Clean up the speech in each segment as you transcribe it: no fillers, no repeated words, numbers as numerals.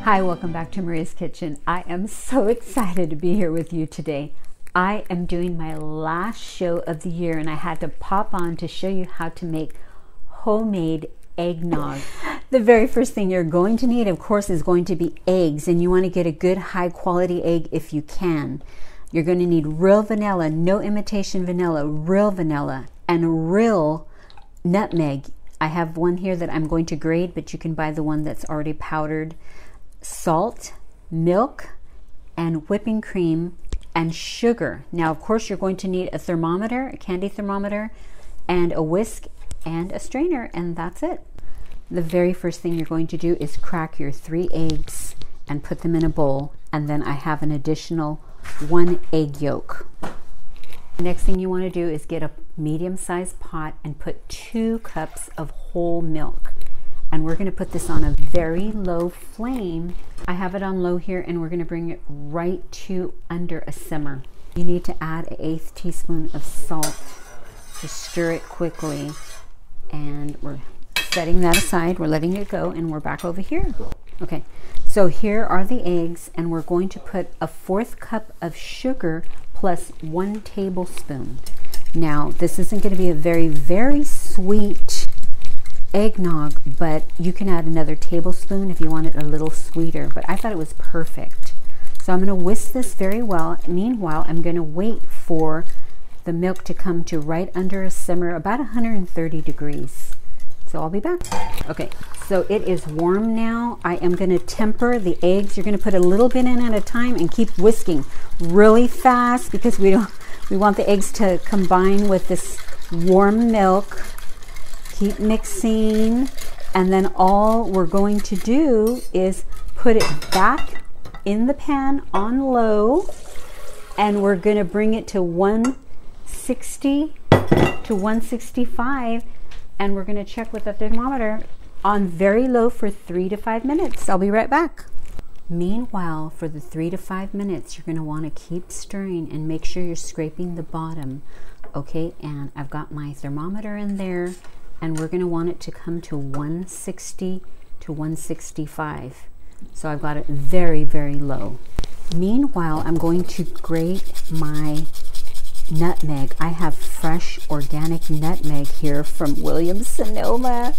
Hi, welcome back to Maria's Kitchen. I am so excited to be here with you today. I am doing my last show of the year and I had to pop on to show you how to make homemade eggnog. The very first thing you're going to need, of course, is going to be eggs, and you want to get a good high quality egg if you can. You're going to need real vanilla, no imitation vanilla, real vanilla, and real nutmeg. I have one here that I'm going to grate, but you can buy the one that's already powdered. Salt, milk, and whipping cream, and sugar. Now, of course, you're going to need a thermometer, a candy thermometer, and a whisk and a strainer, and that's it. The very first thing you're going to do is crack your 3 eggs and put them in a bowl, and then I have an additional 1 egg yolk. The next thing you want to do is get a medium-sized pot and put 2 cups of whole milk. And we're going to put this on a very low flame. I have it on low here, and we're going to bring it right to under a simmer. You need to add an 1/8 teaspoon of salt. Just stir it quickly, and we're setting that aside. We're letting it go, and we're back over here. Okay, so here are the eggs, and we're going to put a 4th cup of sugar plus 1 tablespoon. Now, this isn't going to be a very, very sweet eggnog, but you can add another tablespoon if you want it a little sweeter, but I thought it was perfect. So I'm going to whisk this very well. Meanwhile, I'm going to wait for the milk to come to right under a simmer, about 130 degrees. So I'll be back. Okay, so it is warm now. I am going to temper the eggs. You're going to put a little bit in at a time and keep whisking really fast, because we want the eggs to combine with this warm milk. Keep mixing, and then all we're going to do is put it back in the pan on low, and we're going to bring it to 160 to 165, and we're going to check with the thermometer on very low for 3 to 5 minutes. I'll be right back. Meanwhile, for the 3 to 5 minutes, you're going to want to keep stirring and make sure you're scraping the bottom. Okay, and I've got my thermometer in there, and we're going to want it to come to 160 to 165. So I've got it very, very low. Meanwhile, I'm going to grate my nutmeg. I have fresh organic nutmeg here from Williams-Sonoma,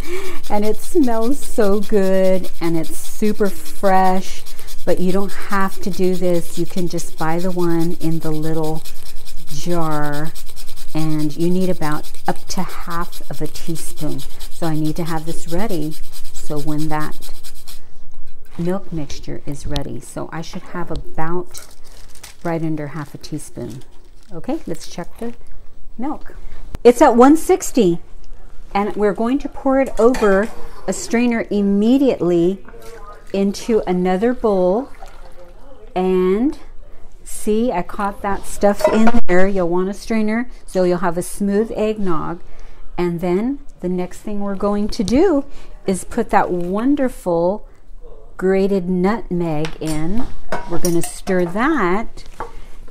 and it smells so good, and it's super fresh, but you don't have to do this. You can just buy the one in the little jar, and you need about up to half of a teaspoon. So I need to have this ready so when that milk mixture is ready. So I should have about right under half a teaspoon. Okay, let's check the milk. It's at 160, and we're going to pour it over a strainer immediately into another bowl, and see, I caught that stuff in there. You'll want a strainer, so you'll have a smooth eggnog. And then the next thing we're going to do is put that wonderful grated nutmeg in. We're going to stir that,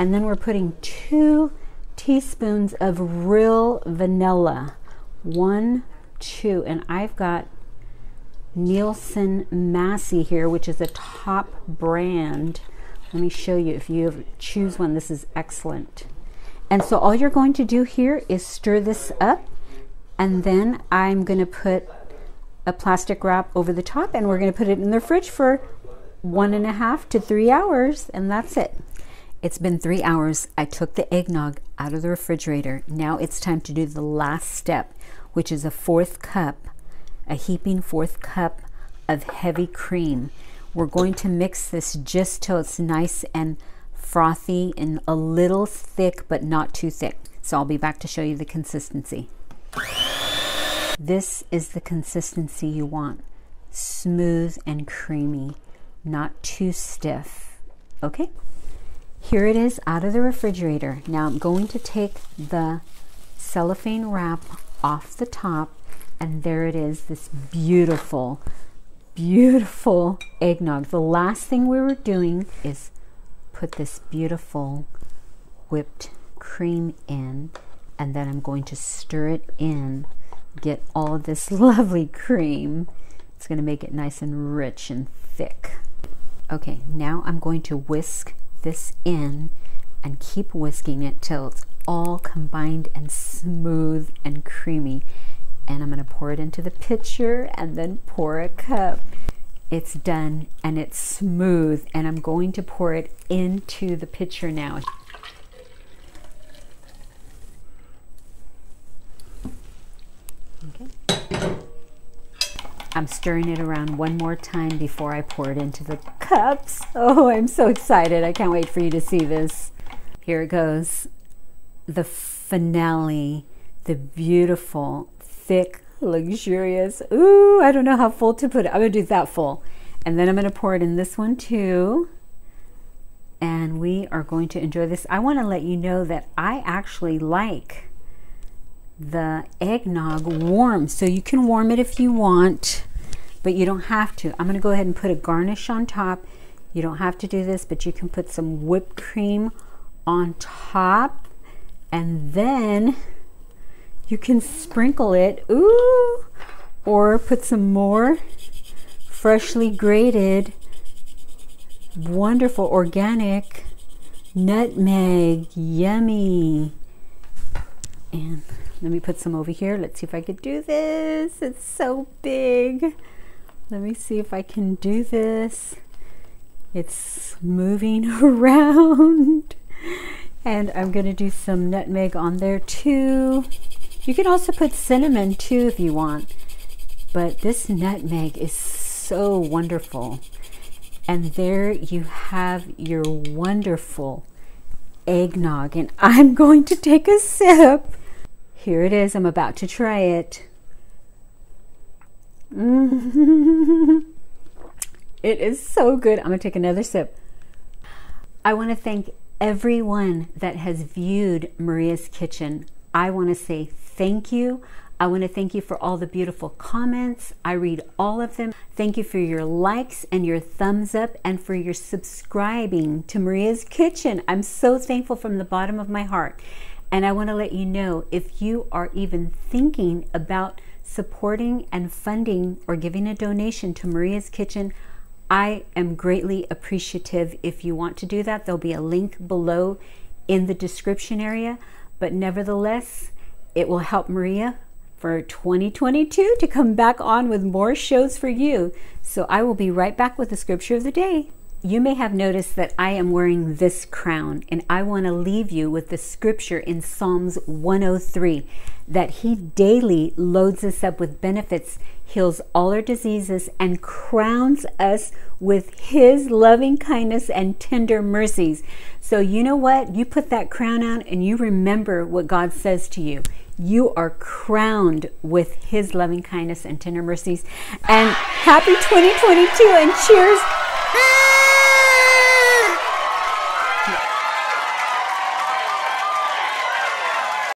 and then we're putting 2 teaspoons of real vanilla. 1, 2, and I've got Nielsen Massey here, which is a top brand. Let me show you. If you choose one, this is excellent. And so all you're going to do here is stir this up, and then I'm going to put a plastic wrap over the top, and we're going to put it in the fridge for 1.5 to 3 hours, and that's it. It's been 3 hours. I took the eggnog out of the refrigerator. Now it's time to do the last step, which is a heaping fourth cup of heavy cream. We're going to mix this just till it's nice and frothy and a little thick, but not too thick. So I'll be back to show you the consistency. This is the consistency you want. Smooth and creamy, not too stiff. Okay? Here it is out of the refrigerator. Now I'm going to take the cellophane wrap off the top, and there it is, this beautiful beautiful eggnog. The last thing we were doing is put this beautiful whipped cream in, and then I'm going to stir it in, get all of this lovely cream. It's going to make it nice and rich and thick. Okay, now I'm going to whisk this in and keep whisking it till it's all combined and smooth and creamy. And I'm going to pour it into the pitcher and then pour a cup. It's done and it's smooth, and I'm going to pour it into the pitcher now. Okay. I'm stirring it around one more time before I pour it into the cups. Oh, I'm so excited. I can't wait for you to see this. Here it goes. The finale, the beautiful, thick, luxurious. Ooh, I don't know how full to put it. I'm gonna do that full. And then I'm gonna pour it in this one too. And we are going to enjoy this. I wanna let you know that I actually like the eggnog warm. So you can warm it if you want, but you don't have to. I'm gonna go ahead and put a garnish on top. You don't have to do this, but you can put some whipped cream on top, and then you can sprinkle it, ooh, or put some more freshly grated, wonderful organic nutmeg, yummy. And let me put some over here. Let's see if I could do this. It's so big. Let me see if I can do this. It's moving around. And I'm gonna do some nutmeg on there too. You can also put cinnamon too if you want, but this nutmeg is so wonderful. And there you have your wonderful eggnog, and I'm going to take a sip. Here it is, I'm about to try it. It is so good. I'm gonna take another sip. I wanna thank everyone that has viewed Maria's Kitchen. I want to say thank you. I want to thank you for all the beautiful comments. I read all of them. Thank you for your likes and your thumbs up and for your subscribing to Maria's Kitchen. I'm so thankful from the bottom of my heart. And I want to let you know, if you are even thinking about supporting and funding or giving a donation to Maria's Kitchen, I am greatly appreciative if you want to do that. There'll be a link below in the description area, but nevertheless, it will help Maria for 2022 to come back on with more shows for you. So I will be right back with the scripture of the day. You may have noticed that I am wearing this crown, and I want to leave you with the scripture in Psalms 103, that he daily loads us up with benefits, heals all our diseases, and crowns us with his loving kindness and tender mercies. So you know what? You put that crown on and you remember what God says to you. You are crowned with his loving kindness and tender mercies. And happy 2022, and cheers